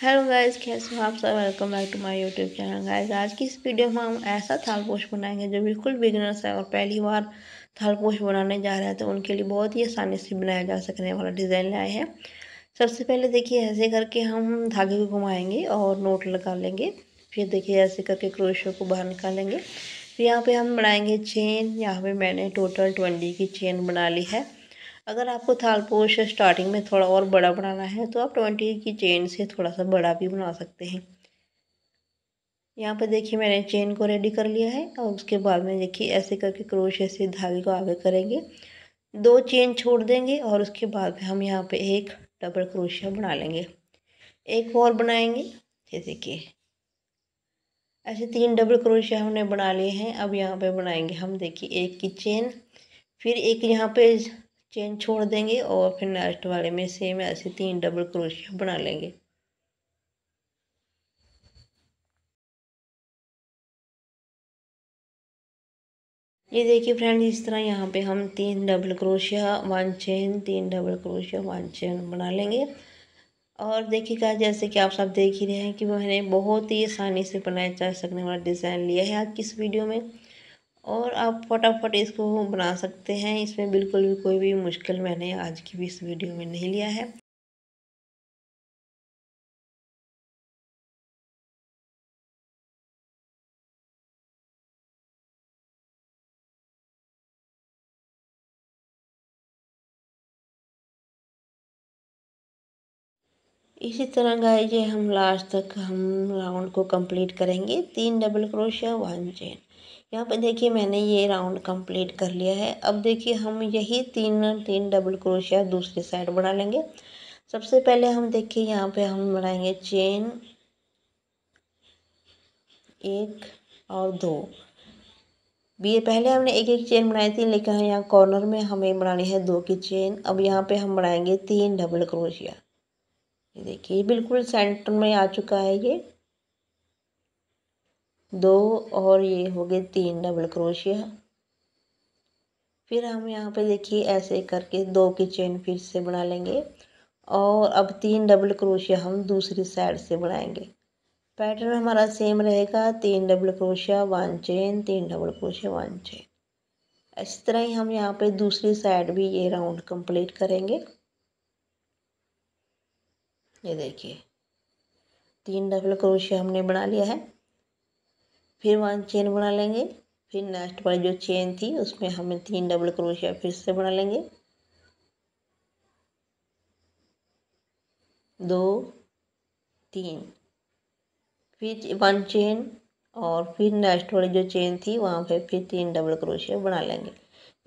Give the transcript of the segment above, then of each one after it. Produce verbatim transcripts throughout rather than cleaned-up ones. Hello guys, कैसे हो आप सब। Welcome back to my YouTube channel. Guys, आज की इस वीडियो में हम ऐसा थालपोश बनाएंगे जो बिल्कुल बिगिनर्स है और पहली बार थालपोश बनाने जा रहे हैं तो उनके लिए बहुत ही आसानी से बनाया जा सकने वाला डिज़ाइन लाए हैं। सबसे पहले देखिए ऐसे करके हम धागे को घुमाएंगे और नोट लगा लेंगे। फिर देखिए ऐसे करके क्रोशे को बाहर निकालेंगे। फिर यहाँ पर हम बनाएँगे चेन। यहाँ पर मैंने टोटल ट्वेंटी की चेन बना ली है। अगर आपको थालपोश स्टार्टिंग में थोड़ा और बड़ा बनाना है तो आप ट्वेंटी की चेन से थोड़ा सा बड़ा भी बना सकते हैं। यहाँ पर देखिए मैंने चेन को रेडी कर लिया है और उसके बाद में देखिए ऐसे करके क्रोशे से धागे को आगे करेंगे, दो चेन छोड़ देंगे और उसके बाद में हम यहाँ पे एक डबल क्रोशिया बना लेंगे। एक और बनाएंगे जैसे कि ऐसे तीन डबल क्रोशिया हमने बना लिए हैं। अब यहाँ पर बनाएंगे हम देखिए एक की चेन, फिर एक यहाँ पर चेन छोड़ देंगे और फिर नेक्स्ट वाले में सेम ऐसे तीन डबल क्रोशिया बना लेंगे। ये देखिए फ्रेंड्स, इस तरह यहाँ पे हम तीन डबल क्रोशिया वन चेन, तीन डबल क्रोशिया वन चेन बना लेंगे। और देखिए गाइस, जैसे कि आप सब देख ही रहे हैं कि मैंने बहुत ही आसानी से बनाया जा सकने वाला डिज़ाइन लिया है आज की इस वीडियो में और आप फटाफट इसको बना सकते हैं। इसमें बिल्कुल भी कोई भी मुश्किल मैंने आज की भी इस वीडियो में नहीं लिया है। इसी तरह गाइस ये हम लास्ट तक हम राउंड को कंप्लीट करेंगे, तीन डबल क्रोशिया वन चेन। यहाँ पे देखिए मैंने ये राउंड कंप्लीट कर लिया है। अब देखिए हम यही तीन तीन डबल क्रोशिया दूसरी साइड बना लेंगे। सबसे पहले हम देखिए यहाँ पे हम बनाएंगे चेन एक और दो। ये पहले हमने एक एक चेन बनाई थी लेकिन यहाँ कॉर्नर में हमें बनानी है दो की चेन। अब यहाँ पे हम बनाएंगे तीन डबल क्रोशिया। ये देखिए बिल्कुल सेंटर में आ चुका है, ये दो और ये हो गए तीन डबल क्रोशिया। फिर हम यहाँ पे देखिए ऐसे करके दो की चेन फिर से बना लेंगे और अब तीन डबल क्रोशिया हम दूसरी साइड से बनाएंगे। पैटर्न हमारा सेम रहेगा, तीन डबल क्रोशिया वन चेन, तीन डबल क्रोशिया वन चेन। इस तरह ही हम यहाँ पे दूसरी साइड भी ये राउंड कंप्लीट करेंगे। ये देखिए तीन डबल क्रोशिया हमने बना लिया है, फिर वन चेन बना लेंगे। फिर नेक्स्ट वाली जो चेन थी उसमें हमें तीन डबल क्रोशिया फिर से बना लेंगे, दो तीन, फिर वन चेन और फिर नेक्स्ट वाली जो चेन थी वहाँ पे फिर तीन डबल क्रोशिया बना लेंगे।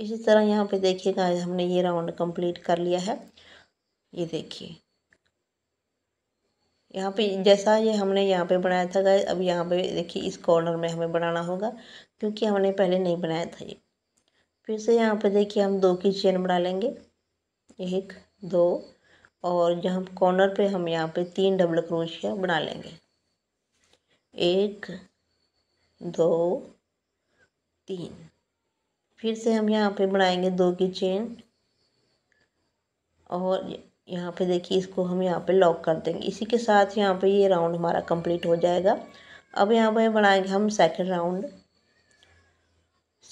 इसी तरह यहाँ पे देखिएगा हमने ये राउंड कंप्लीट कर लिया है। ये देखिए यहाँ पे जैसा ये हमने यहाँ पे बनाया था गाइस, अब यहाँ पे देखिए इस कॉर्नर में हमें बनाना होगा क्योंकि हमने पहले नहीं बनाया था ये। फिर से यहाँ पे देखिए हम दो की चेन बना लेंगे, एक दो, और जहाँ कॉर्नर पे हम यहाँ पे तीन डबल क्रोशिया बना लेंगे, एक दो तीन। फिर से हम यहाँ पे बनाएंगे दो की चेन और यहाँ पे देखिए इसको हम यहाँ पे लॉक कर देंगे। इसी के साथ यहाँ पे ये राउंड हमारा कंप्लीट हो जाएगा। अब यहाँ पे बनाएंगे हम सेकंड राउंड।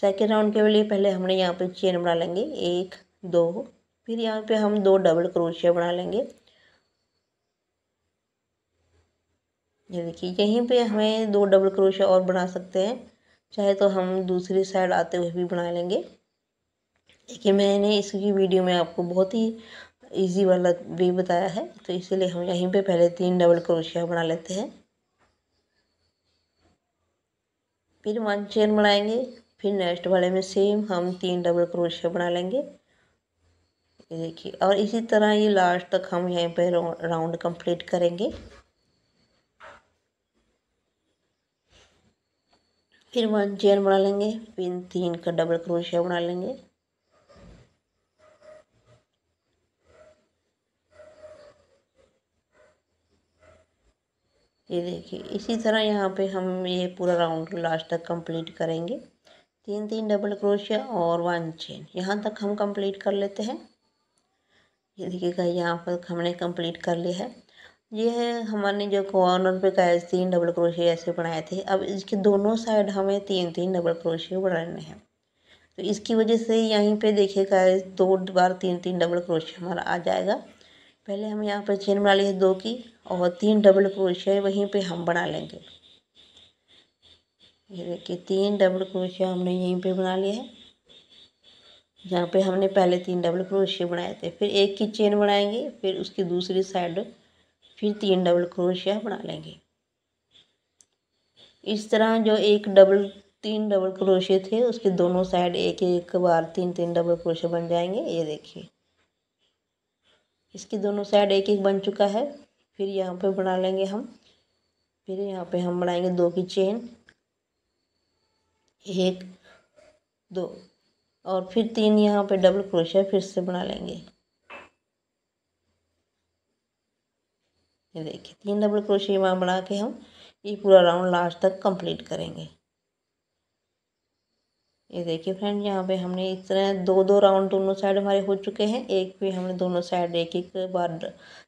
सेकंड राउंड के लिए पहले हमने यहाँ पे चेन बना लेंगे, एक दो, फिर यहाँ पे हम दो डबल क्रोशिया बना लेंगे। ये देखिए यहीं पे हमें दो डबल क्रोशिया और बना सकते हैं, चाहे तो हम दूसरी साइड आते हुए भी बना लेंगे। देखिए मैंने इसकी वीडियो में आपको बहुत ही इजी वाला भी बताया है तो इसीलिए हम यहीं पे पहले तीन डबल क्रोशिया बना लेते हैं, फिर वन चेन बनाएंगे, फिर नेक्स्ट वाले में सेम हम तीन डबल क्रोशिया बना लेंगे। ये देखिए और इसी तरह ये लास्ट तक हम यहीं पे राउंड कंप्लीट करेंगे। फिर वन चेन बना लेंगे, फिर तीन का डबल क्रोशिया बना लेंगे, ये देखिए इसी तरह यहाँ पे हम ये पूरा राउंड लास्ट तक कंप्लीट करेंगे, तीन तीन डबल क्रोशिया और वन चेन। यहाँ तक हम कंप्लीट कर लेते हैं। ये देखिएगा यहाँ पर हमने कंप्लीट कर लिया है। ये है हमने जो कॉर्नर पे गैस तीन डबल क्रोशिया ऐसे बनाए थे। अब इसके दोनों साइड हमें तीन तीन डबल क्रोशिया बनाने हैं, तो इसकी वजह से यहीं पे देखिए गैस दो बार तीन तीन डबल क्रोशिया हमारा आ जाएगा। पहले हम यहाँ पे चेन बना ली है दो की और तीन डबल क्रोशिया वहीं पे हम बना लेंगे। ये देखिए तीन डबल क्रोशिया हमने यहीं पर बना लिया है, जहाँ पर हमने पहले तीन डबल क्रोशिया बनाए थे। फिर एक की चेन बनाएंगे, फिर उसकी दूसरी साइड फिर तीन डबल क्रोशिया बना लेंगे। इस तरह जो एक डबल तीन डबल क्रोशिया थे उसके दोनों साइड एक एक बार तीन तीन डबल क्रोशिया बन जाएंगे। ये देखिए इसके दोनों साइड एक एक बन चुका है। फिर यहाँ पे बना लेंगे हम, फिर यहाँ पे हम बनाएंगे दो की चेन, एक दो और फिर तीन यहाँ पे डबल क्रोशिया फिर से बना लेंगे। ये देखिए तीन डबल क्रोशिया वहाँ बना के हम ये पूरा राउंड लास्ट तक कंप्लीट करेंगे। ये देखिए फ्रेंड यहाँ पे हमने इस तरह दो दो राउंड दोनों साइड हमारे हो चुके हैं। एक पे हमने दोनों साइड एक एक बार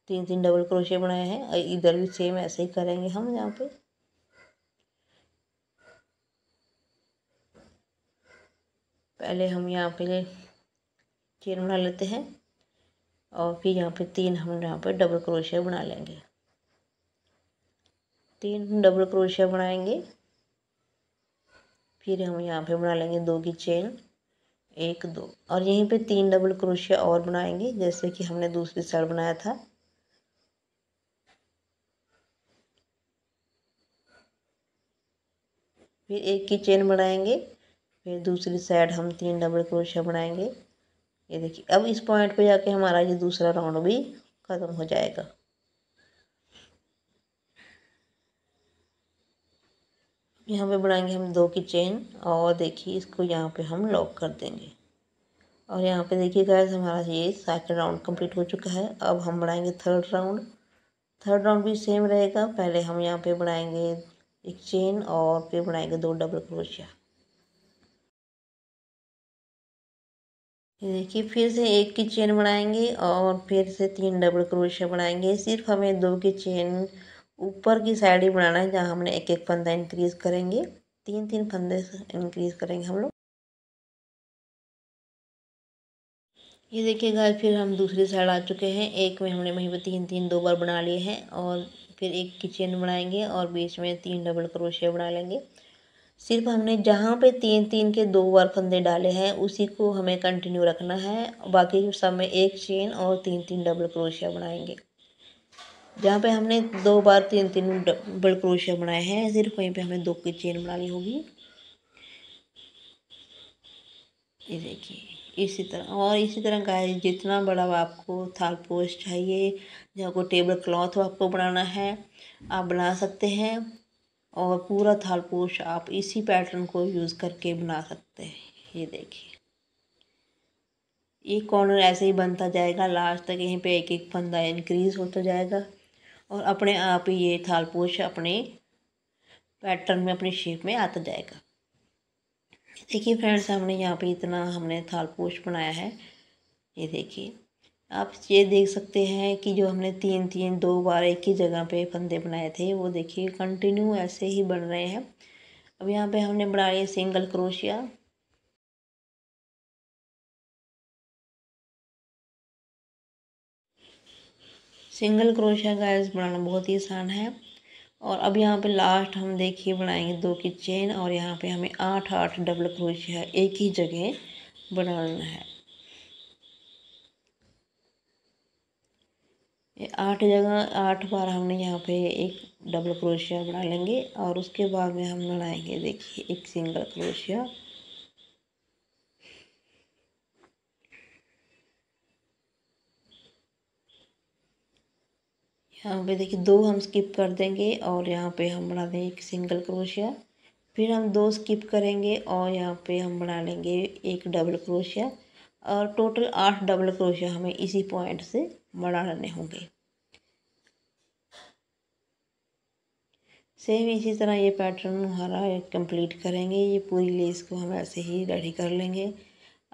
तीन तीन डबल क्रोशिया बनाए हैं और इधर भी सेम ऐसे ही करेंगे हम। यहाँ पे पहले हम यहाँ पे चेन बना लेते हैं और फिर यहाँ पे तीन हम यहाँ पे डबल क्रोशिया बना लेंगे। तीन डबल क्रोशिया बनाएंगे, फिर हम यहाँ पे बना लेंगे दो की चेन, एक दो और यहीं पे तीन डबल क्रोशिया और बनाएंगे जैसे कि हमने दूसरी साइड बनाया था। फिर एक की चेन बनाएंगे, फिर दूसरी साइड हम तीन डबल क्रोशिया बनाएंगे। ये देखिए अब इस पॉइंट पे जाके हमारा ये दूसरा राउंड भी ख़त्म हो जाएगा। यहाँ पे बनाएंगे हम दो की चेन और देखिए इसको यहाँ पे हम लॉक कर देंगे और यहाँ पे देखिए गाइस हमारा ये सेकंड राउंड कंप्लीट हो चुका है। अब हम बनाएंगे थर्ड राउंड। थर्ड राउंड भी सेम रहेगा। पहले हम यहाँ पे बनाएंगे एक चेन और फिर बनाएंगे दो डबल क्रोशिया। ये देखिए फिर से एक की चेन बनाएंगे और फिर से तीन डबल क्रोशिया बनाएंगे। सिर्फ हमें दो की चेन ऊपर की साइड ही बनाना है, जहाँ हमने एक एक फंदा इंक्रीज करेंगे, तीन तीन फंदे इंक्रीज करेंगे हम लोग। ये देखिए गाइस फिर हम दूसरी साइड आ चुके हैं। एक में हमने वहीं पर तीन तीन दो बार बना लिए हैं और फिर एक की चेन बनाएंगे और बीच में तीन डबल क्रोशिया बना लेंगे। सिर्फ हमने जहाँ पे तीन तीन के दो बार फंदे डाले हैं उसी को हमें कंटिन्यू रखना है, बाकी सब में एक चेन और तीन तीन डबल क्रोशिया बनाएंगे। जहाँ पे हमने दो बार तीन तीन डबल क्रोशिया बनाए हैं सिर्फ वहीं पे हमें दो की चेन बनानी होगी। ये देखिए इसी तरह और इसी तरह गाइस जितना बड़ा आपको थालपोश चाहिए, जहाँ को टेबल क्लॉथ आपको बनाना है आप बना सकते हैं और पूरा थालपोश आप इसी पैटर्न को यूज़ करके बना सकते हैं। ये देखिए एक कॉर्नर ऐसे ही बनता जाएगा लास्ट तक, यहीं पे एक एक फंदा इंक्रीज होता जाएगा और अपने आप ही ये थालपोश अपने पैटर्न में अपनी शेप में आता जाएगा। देखिए फ्रेंड्स हमने यहाँ पे इतना हमने थालपोश बनाया है। ये देखिए आप ये देख सकते हैं कि जो हमने तीन तीन दो बार एक ही जगह पे फंदे बनाए थे वो देखिए कंटिन्यू ऐसे ही बन रहे हैं। अब यहाँ पे हमने बनाए single crochet. Single crochet guys बनाना बहुत ही आसान है। और अब यहाँ पे लास्ट हम देखिए बनाएंगे दो की चेन और यहाँ पे हमें आठ आठ डबल क्रोशिया एक ही जगह बनाना है। आठ जगह आठ बार हमने यहाँ पे एक डबल क्रोशिया बना लेंगे और उसके बाद में हम बनाएंगे देखिए एक सिंगल क्रोशिया। यहाँ पे देखिए दो हम स्किप कर देंगे और यहाँ पे हम बना देंगे एक सिंगल क्रोशिया। फिर हम दो स्किप करेंगे और यहाँ पे हम बना लेंगे एक डबल क्रोशिया और टोटल आठ डबल क्रोशिया हमें इसी पॉइंट से बढ़ाने होंगे। सेम इसी तरह ये पैटर्न हमारा कंप्लीट करेंगे। ये पूरी लेस को हम ऐसे ही रेडी कर लेंगे।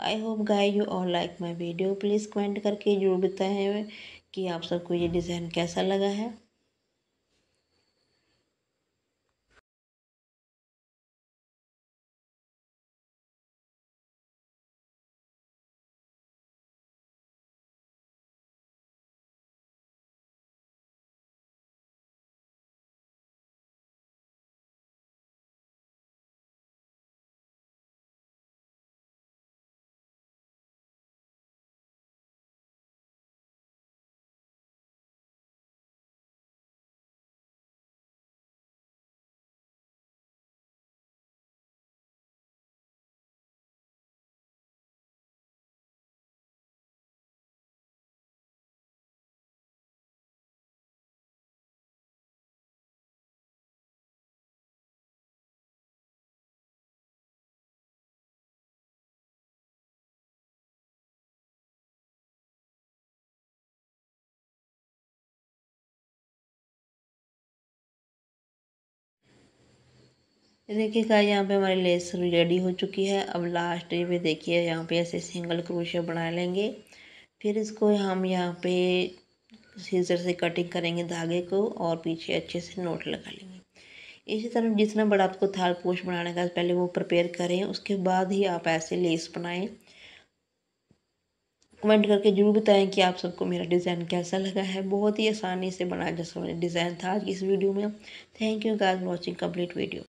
I hope guys you all like my video. Please comment करके जरूर बताएं कि आप सबको ये डिज़ाइन कैसा लगा है। ये देखिए गाइस यहाँ पे हमारी लेस रेडी हो चुकी है। अब लास्ट में देखिए यहाँ पे ऐसे सिंगल क्रोशिया बना लेंगे, फिर इसको हम यहाँ पे सीजर से कटिंग करेंगे धागे को और पीछे अच्छे से नोट लगा लेंगे। इसी तरह जितना बड़ा आपको थाल पोश बनाने का पहले वो प्रिपेयर करें, उसके बाद ही आप ऐसे लेस बनाएं। कमेंट करके जरूर बताएं कि आप सबको मेरा डिज़ाइन कैसा लगा है। बहुत ही आसानी से बनाया जा सकता डिज़ाइन था आज इस वीडियो में। Thank you guys watching complete video.